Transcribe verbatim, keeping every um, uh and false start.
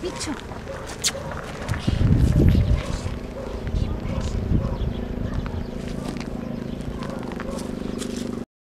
Bicho.